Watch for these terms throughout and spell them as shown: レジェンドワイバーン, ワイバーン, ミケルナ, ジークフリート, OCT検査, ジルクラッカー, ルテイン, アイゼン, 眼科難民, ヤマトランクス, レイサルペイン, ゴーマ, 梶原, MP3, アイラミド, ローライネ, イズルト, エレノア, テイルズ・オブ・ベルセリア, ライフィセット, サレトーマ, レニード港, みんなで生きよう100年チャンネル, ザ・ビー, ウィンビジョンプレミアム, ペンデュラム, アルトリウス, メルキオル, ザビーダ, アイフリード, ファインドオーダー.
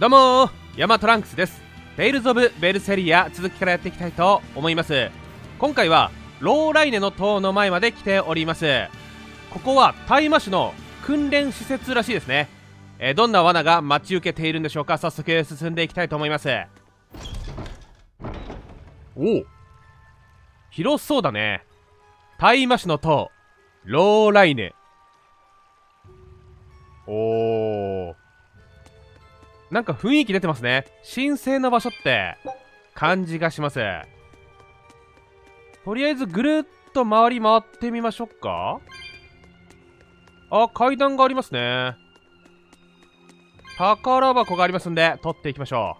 どうもー、ヤマトランクスです。テイルズ・オブ・ベルセリア、続きからやっていきたいと思います。今回はローライネの塔の前まで来ております。ここは大麻種の訓練施設らしいですね。どんな罠が待ち受けているんでしょうか。早速進んでいきたいと思います。おお、広そうだね。大麻種の塔、ローライネ。おお、なんか雰囲気出てますね。神聖な場所って感じがします。とりあえずぐるっと回り回ってみましょうか。あ、階段がありますね。宝箱がありますんで取っていきましょ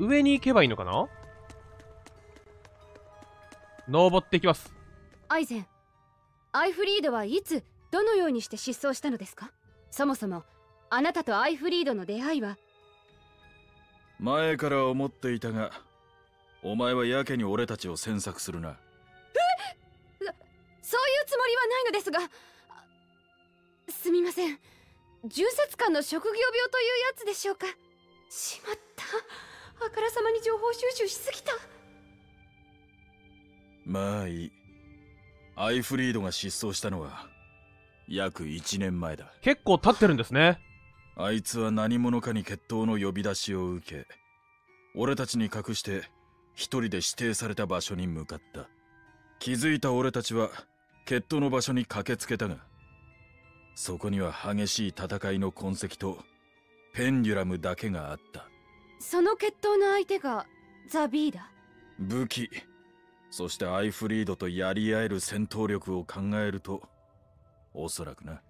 う。上に行けばいいのかな。登っていきます。アイゼン、アイフリードはいつどのようにして失踪したのですか。そもそもあなたとアイフリードの出会いは。前から思っていたが、お前はやけに俺たちを詮索するな。え、そういうつもりはないのですが。すみません、重節感の職業病というやつでしょうか。しまった、あからさまに情報収集しすぎた。まあいい。アイフリードが失踪したのは約1年前だ。結構経ってるんですね。あいつは何者かに決闘の呼び出しを受け、俺たちに隠して一人で指定された場所に向かった。気づいた俺たちは決闘の場所に駆けつけたが、そこには激しい戦いの痕跡とペンデュラムだけがあった。その決闘の相手がザ・ビーだ。武器、そしてアイフリードとやり合える戦闘力を考えると、おそらくな。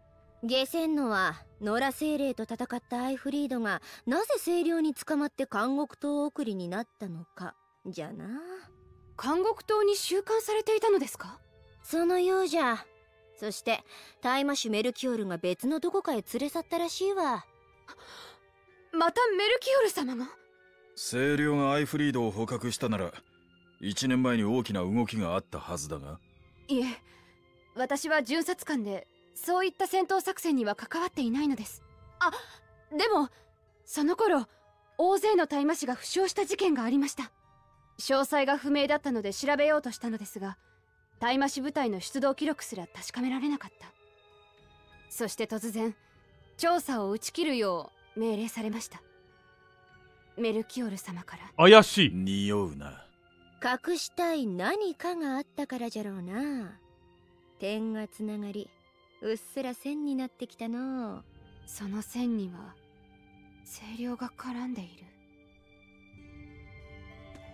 ゲセンノはノラ精霊と戦ったアイフリードがなぜ清涼に捕まって監獄島送りになったのかじゃな。監獄島に収監されていたのですか。そのようじゃ。そして大麻種メルキオルが別のどこかへ連れ去ったらしいわ。またメルキオル様が。清涼がアイフリードを捕獲したなら1年前に大きな動きがあったはずだが。いえ、私は巡察官でそういった戦闘作戦には関わっていないのです。あ、でもその頃大勢の大麻師が負傷した事件がありました。詳細が不明だったので調べようとしたのですが、大麻師部隊の出動記録すら確かめられなかった。そして突然調査を打ち切るよう命令されました。メルキオル様から。怪しい匂うな。隠したい何かがあったからじゃろうな。点がつながり、うっすら線になってきたの。その線には清涼が絡んでいる。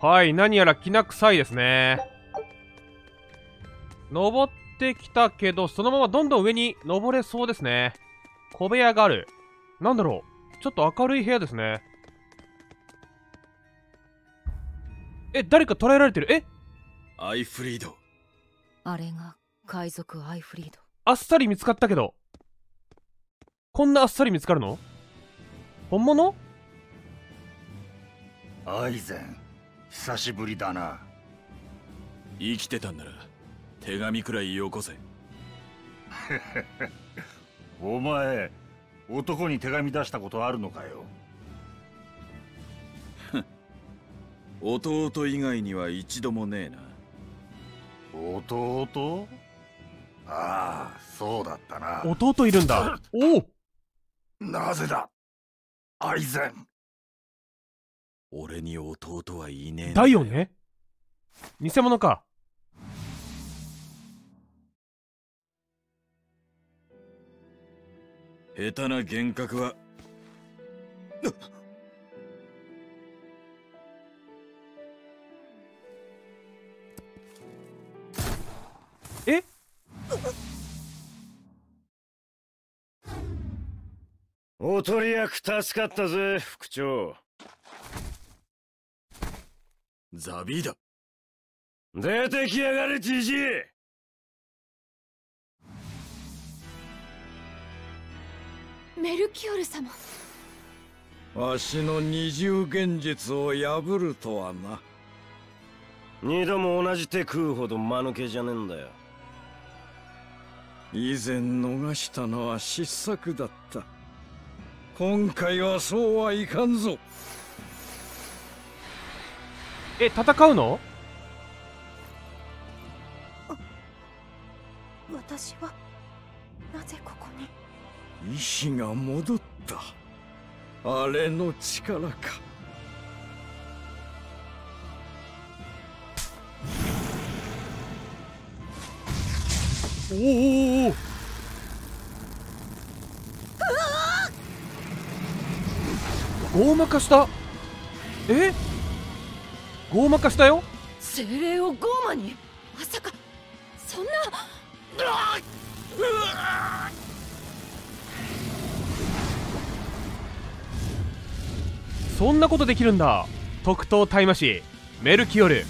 はい、何やらきな臭いですね。登ってきたけど、そのままどんどん上に登れそうですね。小部屋がある。なんだろう、ちょっと明るい部屋ですね。え、誰か捕らえられてる。え、アイフリード。あれが海賊アイフリード。あっさり見つかったけど、こんなあっさり見つかるの？本物？アイゼン、久しぶりだな。生きてたんなら手紙くらいよこせ。お前、男に手紙出したことあるのかよ。弟以外には一度もねえな。弟？ああ、そうだったな。弟いるんだ。おお、なぜだアイゼン。俺に弟はいねえ。だよね。偽物か。下手な幻覚は。え？おとり役助かったぜ、副長。ザビーだ。出てきやがれ、じじい。メルキオル様、わしの二重現実を破るとはな。二度も同じ手食うほど間抜けじゃねえんだよ。以前逃したのは失策だった。今回はそうはいかんぞ。え、戦うの？私はなぜここに？意志が戻った。あれの力か。おーおーおー、ごまかした。え、ごまかしたよ。精霊をゴーマに、まさかそんな。そんなことできるんだ。特等大魔師メルキオル。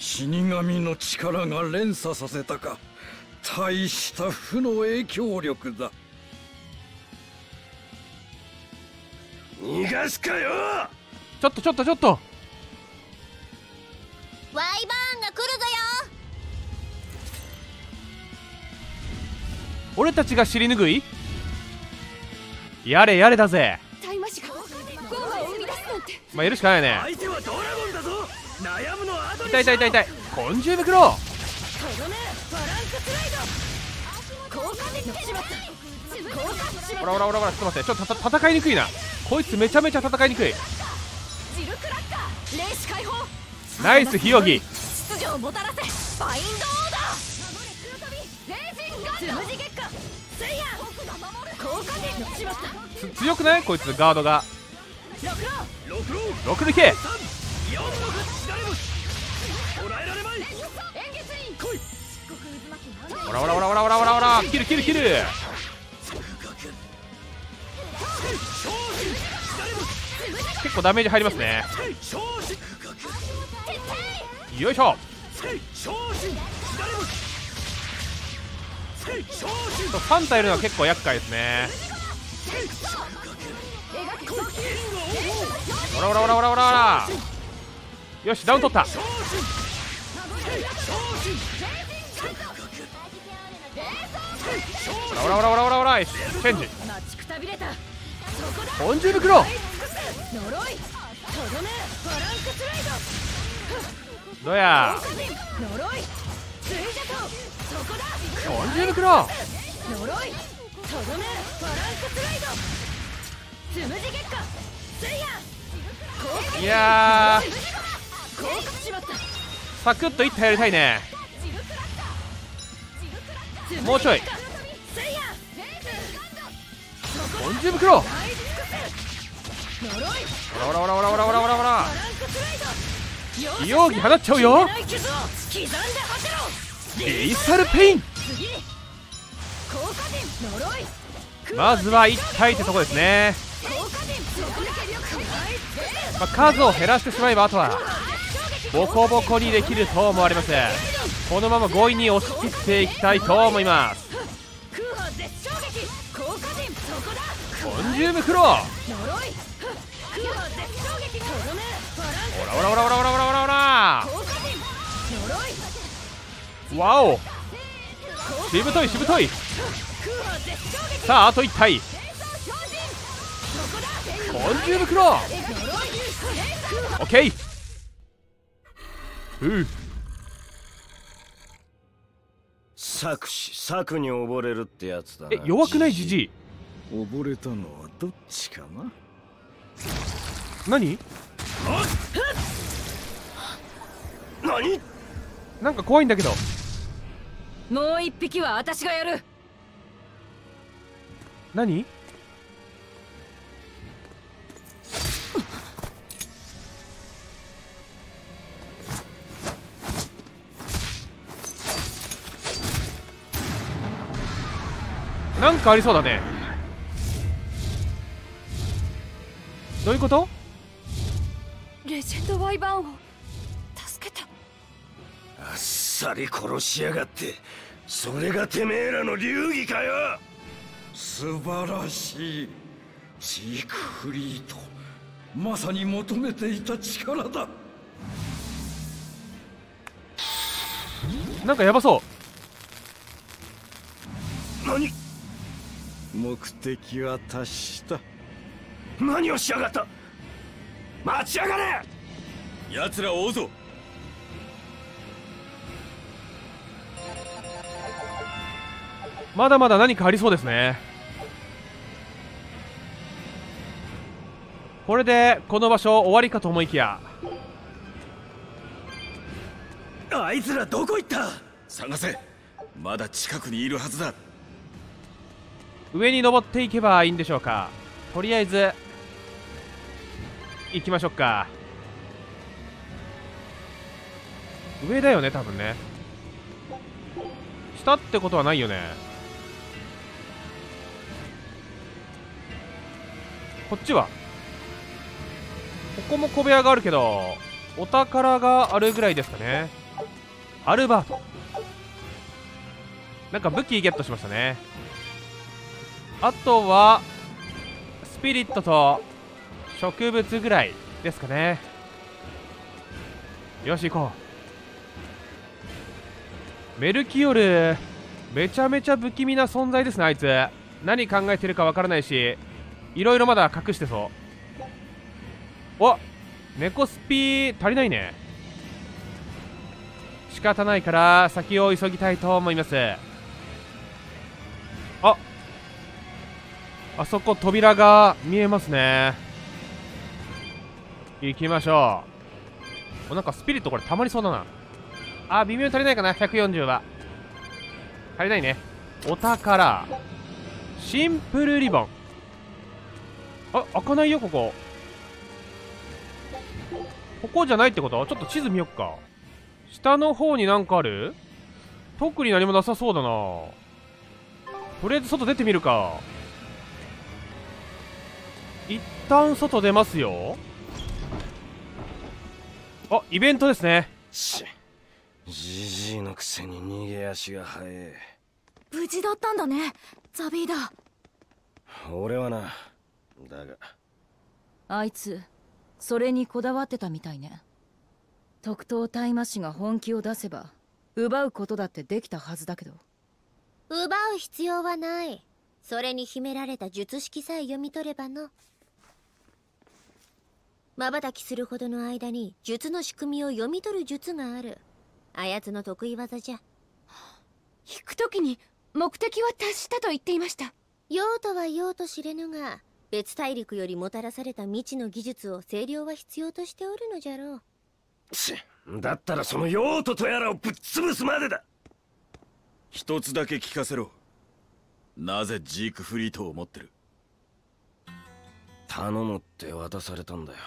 死神の力が連鎖させたか。大した負の影響力だ。逃がすかよ。ちょっとワイバーンが来るぞよ。俺たちが尻拭い？やれやれだぜ。大魔師がゴーマを生み出すなんて。まあやるしかないね。相手はドラゴンだぞ。悩むのは後にしろ。痛い昆虫袋。とどめバランススライド。交換できてしまった。交換しまった。ほらちょっと待って。ちょっと戦いにくいなこいつ。めちゃめちゃ戦いにくい。ジルクラッカー霊視解放。ナイスヒヨギ。秩序をもたらせ。ファインドオーダー。守れ黒飛び霊神ガード。つむじ月下セイヤ。交換できてしまった。強くないこいつ。ガードが6でいけ。ほらキル結構ダメージ入りますね。よいしょ。3体いるのは結構厄介ですね。ほらよしダウン取った。ほらチェンジ。本獣袋。どうや本獣袋。いやサクッと一体やりたいね。もうちょい。本獣袋。ほら美容儀放っちゃうよ。レイサルペイン。まずは一体ってとこですね。まあ、数を減らしてしまえばあとはボコボコにできると思われます。このまま強引に押し切っていきたいと思います。本獣袋。ほらわお。しぶといさああと1体。昆虫袋。オッケー。策に溺れるってやつだな。え、弱くないジジイ。溺れたのはどっちかな。何なんか怖いんだけど。もう一匹は私がやる。何なんかありそうだね。どういうこと。レジェンドワイバーンを助けた。あっさり殺しやがって。それがてめえらの流儀かよ。素晴らしいジークフリート。まさに求めていた力だ。なんかやばそう。何目的は達した。何をしやがった。待ちやがれ。奴らを追うぞ。まだまだ何かありそうですね。これでこの場所終わりかと思いきや、あいつらどこ行った。探せ、まだ近くにいるはずだ。上に登っていけばいいんでしょうか。とりあえず行きましょうか。上だよね多分ね。下ってことはないよね。こっちはここも小部屋があるけど、お宝があるぐらいですかね。アルバート、なんか武器ゲットしましたね。あとはスピリットと植物ぐらいですかね。よし行こう。メルキオル、めちゃめちゃ不気味な存在ですね。あいつ何考えてるかわからないし、いろいろまだ隠してそう。おっ、猫スピ足りないね。仕方ないから先を急ぎたいと思います。あそこ扉が見えますね。行きましょう。なんかスピリットこれ溜まりそうだな。微妙に足りないかな。140は足りないね。お宝、シンプルリボン。開かないよここ。ここじゃないってこと。ちょっと地図見よっか。下の方になんかある。特に何もなさそうだな。とりあえず外出てみるか。一旦外出ますよ。イベントですね。じじいのくせに逃げ足が速え。無事だったんだね、ザビーダ。俺はな、だがあいつそれにこだわってたみたいね。特等大魔師が本気を出せば奪うことだってできたはずだけど。奪う必要はない。それに秘められた術式さえ読み取ればの。瞬きするほどの間に術の仕組みを読み取る術がある。あやつの得意技じゃ。引くときに目的は達したと言っていました。用途は用と知れぬが、別大陸よりもたらされた未知の技術を清涼は必要としておるのじゃろう。だったらその用途とやらをぶっ潰すまでだ。一つだけ聞かせろ。なぜジークフリートを持ってる。頼むって渡されたんだよ。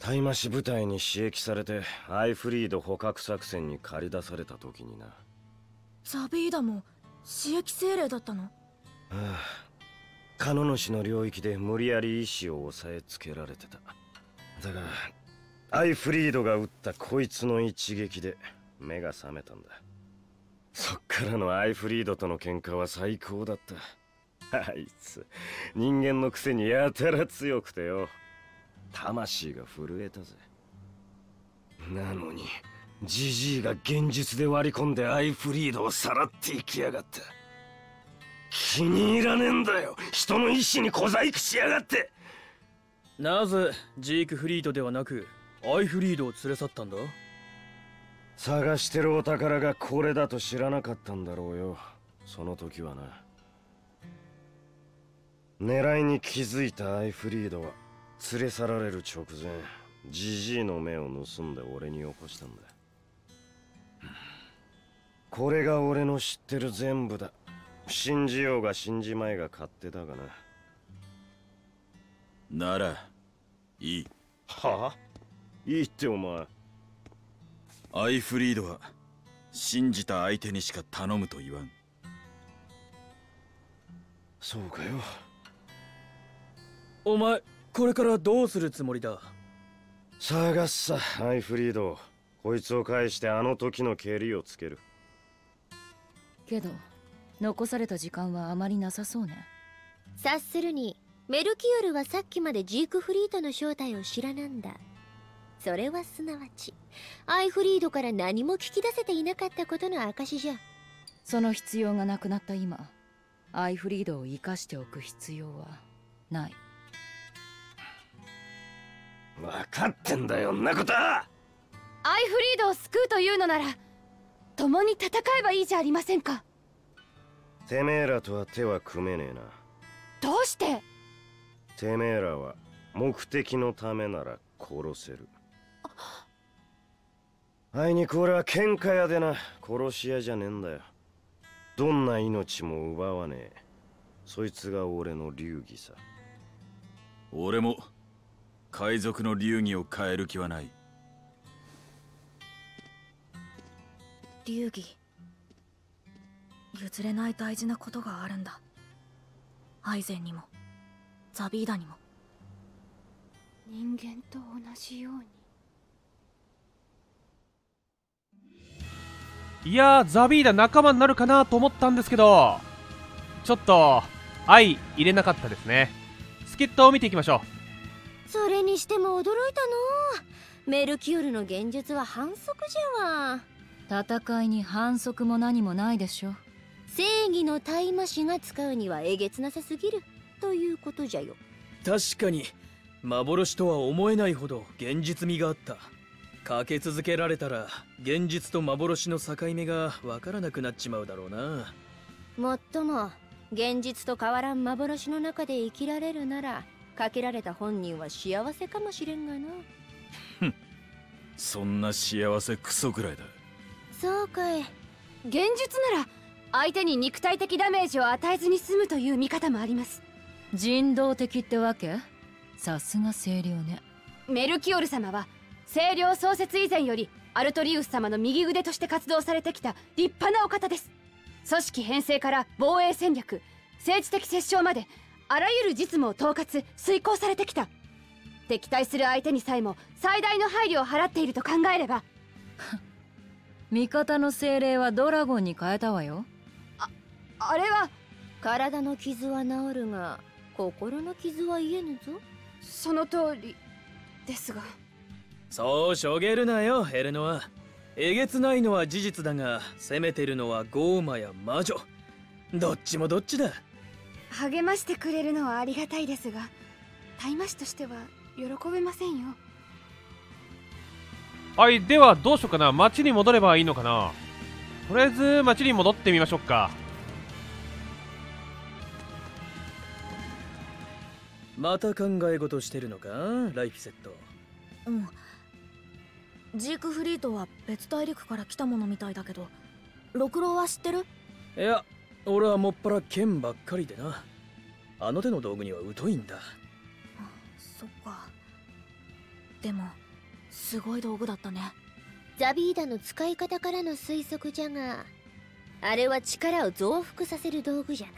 大魔師部隊に刺激されてアイフリード捕獲作戦に駆り出された時にな。ザビーダも刺激精霊だったの。カノ主の領域で無理やり意志を抑えつけられてた。だがアイフリードが撃ったこいつの一撃で目が覚めたんだ。そっからのアイフリードとの喧嘩は最高だった。あいつ人間のくせにやたら強くてよ、魂が震えたぜ。なのにジジイが現実で割り込んでアイフリードをさらっていきやがった。気に入らねえんだよ、人の意志に小細工しやがって。なぜジークフリードではなくアイフリードを連れ去ったんだ。探してるお宝がこれだと知らなかったんだろうよ、その時はな。狙いに気づいたアイフリードは連れ去られる直前、ジジイの目を盗んで俺に起こしたんだ。これが俺の知ってる全部だ。信じようが信じまいが勝手だがな。ならいい。はあ、いいってお前。アイフリードは信じた相手にしか頼むと言わん。そうかよ。お前これからどうするつもりだ。探すさ、アイフリード。こいつを返してあの時のケリをつける。けど残された時間はあまりなさそうね。察するにメルキオルはさっきまでジークフリートの正体を知らなんだ。それはすなわちアイフリードから何も聞き出せていなかったことの証じゃ。その必要がなくなった今、アイフリードを生かしておく必要はない。分かってんだよ、んなことは。アイフリードを救うというのなら共に戦えばいいじゃありませんか。てめえらとは手は組めねえな。どうして？てめえらは目的のためなら殺せる。あいにく俺は喧嘩屋でな、殺し屋じゃねえんだよ。どんな命も奪わねえ。そいつが俺の流儀さ。俺も海賊の流儀を変える気はない。流儀、譲れない大事なことがあるんだ。アイゼンにもザビーダにも。人間と同じように。いやー、ザビーダ仲間になるかなと思ったんですけど、ちょっと相入れなかったですね。助っ人を見ていきましょう。それにしても驚いたのう、メルキュールの現実は反則じゃわ。戦いに反則も何もないでしょ。正義の大魔師が使うにはえげつなさすぎるということじゃよ。確かに幻とは思えないほど現実味があった。かけ続けられたら現実と幻の境目がわからなくなっちまうだろうな。もっとも現実と変わらん幻の中で生きられるなら、かけられた本人は幸せかもしれんがな。ふん、そんな幸せクソくらいだ。そうかい。現実なら相手に肉体的ダメージを与えずに済むという見方もあります。人道的ってわけ。さすが清涼ね。メルキオル様は清涼創設以前よりアルトリウス様の右腕として活動されてきた立派なお方です。組織編成から防衛戦略、政治的折衝まであらゆる実務を統括遂行されてきた。敵対する相手にさえも最大の配慮を払っていると考えれば味方の精霊はドラゴンに変えたわよ。あれは。体の傷は治るが心の傷は癒えぬぞ。その通りですが。そうしょげるなよ、エレノア。えげつないのは事実だが、攻めてるのはゴーマや魔女。どっちもどっちだ。励ましてくれるのはありがたいですが、大魔師としては喜べませんよ。はい、ではどうしようかな。町に戻ればいいのかな。とりあえず町に戻ってみましょうか。また考え事してるのか、ライフィセット。うん、ジークフリートは別大陸から来たものみたいだけど、六郎は知ってる？いや、俺はもっぱら剣ばっかりでな、あの手の道具には疎いんだ。そっか。でもすごい道具だったね。ザビーダの使い方からの推測じゃが、あれは力を増幅させる道具じゃな。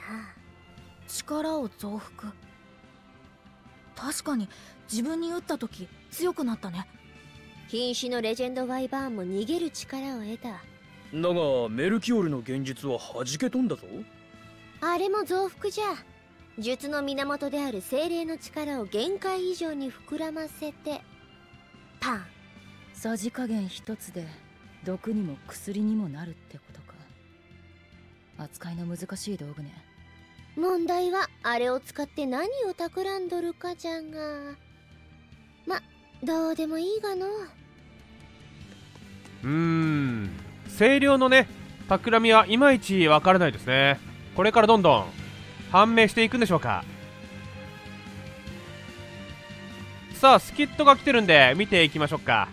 力を増幅。確かに自分に打った時強くなったね。瀕死のレジェンド・ワイバーンも逃げる力を得た。だがメルキオルの現実は弾け飛んだぞ。あれも増幅じゃ。術の源である精霊の力を限界以上に膨らませてパン。さじ加減一つで毒にも薬にもなるってことか。扱いの難しい道具ね。問題はあれを使って何を企んどるかじゃが、ま、どうでもいいがの。清涼のね、企みはいまいちわからないですね。これからどんどん判明していくんでしょうか。さあ、助っ人が来てるんで見ていきましょうか。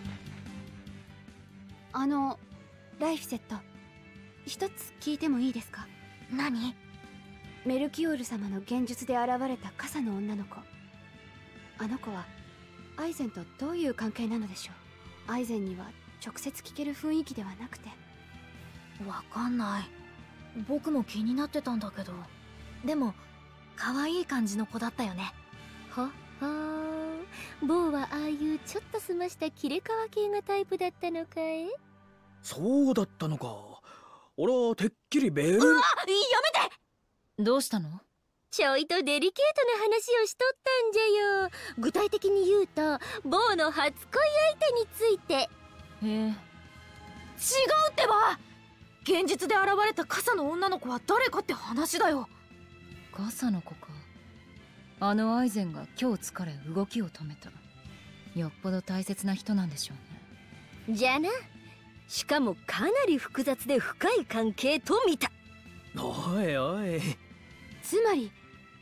ライフセット、一つ聞いてもいいですか？何？メルキオール様の現術で現れた傘の女の子、あの子はアイゼンとどういう関係なのでしょう。アイゼンには直接聞ける雰囲気ではなくて。わかんない。僕も気になってたんだけど。でも可愛い感じの子だったよね。ははー、ボウはああいうちょっとすましたキレカワ系がタイプだったのかい？そうだったのか。俺はてっきりベル。うわ、やめて。どうしたの？ちょいとデリケートな話をしとったんじゃよ。具体的に言うと、ボウの初恋相手について。へえ。違うってば。現実で現れた傘の女の子は誰かって話だよ。ガサの子か。あのアイゼンが今日疲れ動きを止めた。よっぽど大切な人なんでしょうね。じゃな。しかもかなり複雑で深い関係と見た。おいおい、つまり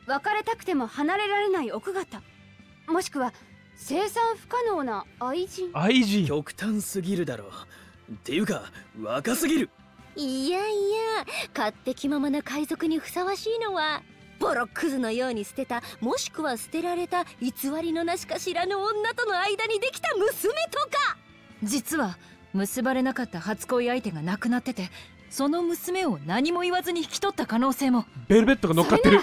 別れたくても離れられない奥方、もしくは生産不可能な愛人。極端すぎるだろう。っていうか若すぎる。いやいや、勝手気ままな海賊にふさわしいのはボロクズのように捨てた、もしくは捨てられた偽りのなしか知らぬ女との間にできた娘とか。実は結ばれなかった初恋相手が亡くなってて、その娘を何も言わずに引き取った可能性も。ベルベットが乗っかってる。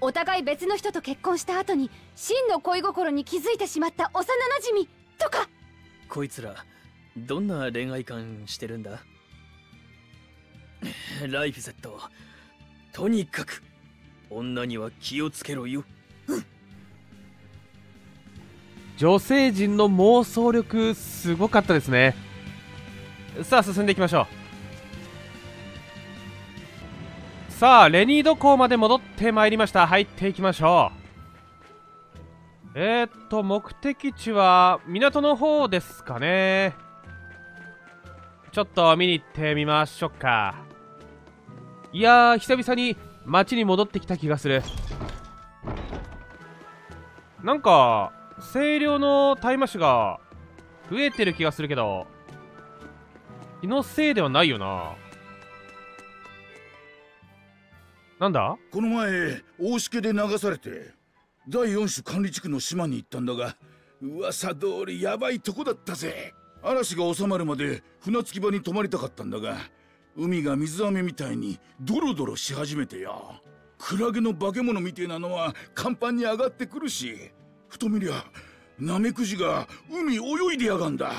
お互い別の人と結婚した後に真の恋心に気づいてしまった幼なじみとか。こいつらどんな恋愛観してるんだ。ライフィセット、とにかく女には気をつけろよ。女性陣の妄想力すごかったですね。さあ進んでいきましょう。さあレニード港まで戻ってまいりました。入っていきましょう。目的地は港の方ですかね。ちょっと見に行ってみましょうか。いやー、久々に町に戻ってきた気がする。なんか清涼の大麻種が増えてる気がするけど、気のせいではないよな。なんだ、この前大しけで流されて第4種管理地区の島に行ったんだが、噂通りやばいとこだったぜ。嵐が収まるまで船着き場に泊まりたかったんだが、海が水飴みたいにドロドロし始めてよ。クラゲの化け物みてえなのは甲板に上がってくるし、ふと見りゃナメクジが海泳いでやがんだ。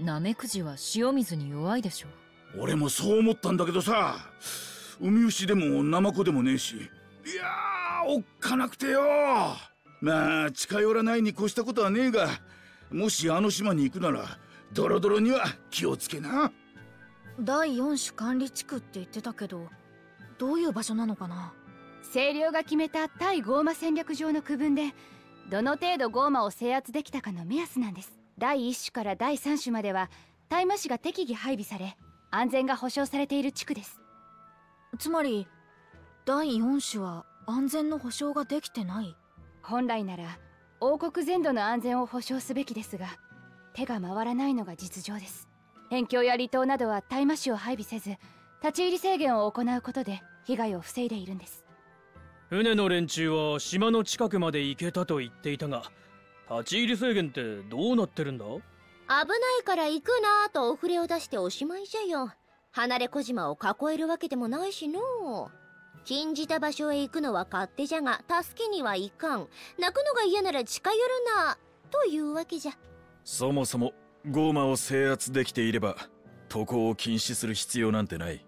ナメクジは塩水に弱いでしょ。俺もそう思ったんだけどさ、ウミウシでもナマコでもねえし、いやーおっかなくてよ。まあ近寄らないに越したことはねえが、もしあの島に行くならドロドロには気をつけな。第4種管理地区って言ってたけど、どういう場所なのかな。清涼が決めた対ゴーマ戦略上の区分で、どの程度ゴーマを制圧できたかの目安なんです。第1種から第3種までは大麻種が適宜配備され、安全が保障されている地区です。つまり第4種は安全の保障ができてない。本来なら王国全土の安全を保障すべきですが、手が回らないのが実情です。辺境や離島などは大麻種を配備せず、立ち入り制限を行うことで被害を防いでいるんです。船の連中は島の近くまで行けたと言っていたが、立ち入り制限ってどうなってるんだ。危ないから行くなぁとお触れを出しておしまいじゃよ。離れ小島を囲えるわけでもないしのう。禁じた場所へ行くのは勝手じゃが、助けにはいかん。泣くのが嫌なら近寄るなというわけじゃ。そもそもゴーマを制圧できていれば渡航を禁止する必要なんてない。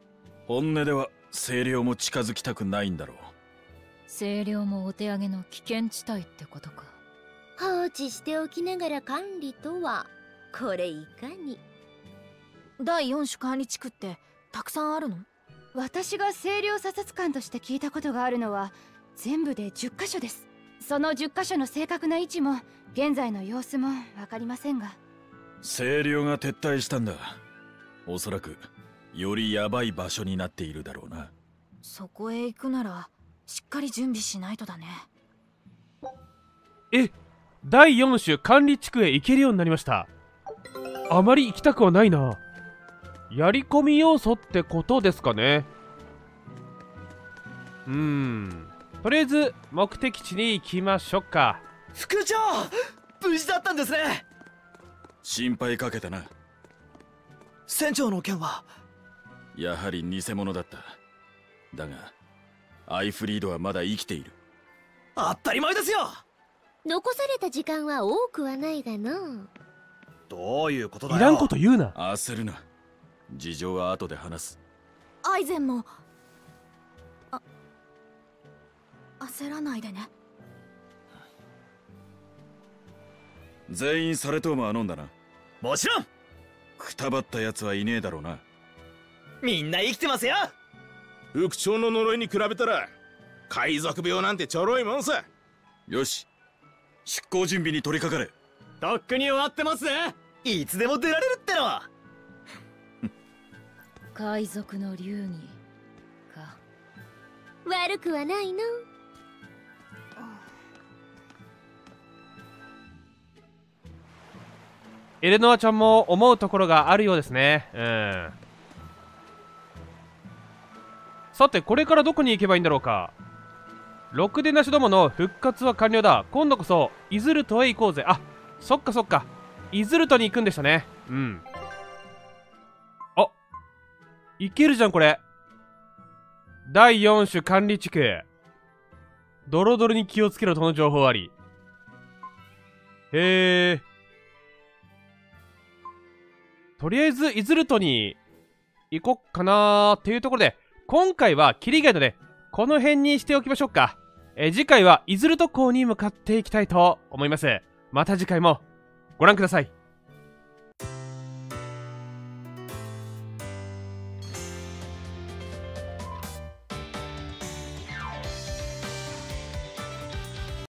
本音では清涼も近づきたくないんだろう。清涼もお手上げの危険地帯ってことか。放置しておきながら管理とは、これいかに。第4種管理地区ってたくさんあるの。私が清涼査察官として聞いたことがあるのは全部で10カ所です。その10カ所の正確な位置も現在の様子も分かりませんが、清涼が撤退したんだ。おそらくよりヤバい場所になっているだろうな。そこへ行くならしっかり準備しないとだね。第4種管理地区へ行けるようになりました。あまり行きたくはないな。やり込み要素ってことですかね。とりあえず目的地に行きましょうか。副長、無事だったんですね。心配かけたな。船長の件はやはり偽物だった。だがアイフリードはまだ生きている。当たり前ですよ。残された時間は多くはないがな。どういうことだよ。いらんこと言うな。焦るな。事情は後で話す。アイゼンも焦らないでね。全員サレトーマは飲んだな。もちろん。くたばったやつはいねえだろうな。みんな生きてますよ。副長の呪いに比べたら海賊病なんてちょろいもんさ。よし、出航準備に取り掛かれ。とっくに終わってますね。いつでも出られるっての。海賊の流儀か。悪くはないの。エレノアちゃんも思うところがあるようですね。うん。さて、これからどこに行けばいいんだろうか。ろくでなしどもの復活は完了だ。今度こそイズルトへ行こうぜ。あ、そっかそっか、イズルトに行くんでしたね。うん。あ、行けるじゃんこれ。第4種管理地区、ドロドロに気をつけろとの情報あり。へえ。とりあえずイズルトに行こっかなーっていうところで、今回はキリがないのでこの辺にしておきましょうか。次回はイズルト港に向かっていきたいと思います。また次回もご覧ください。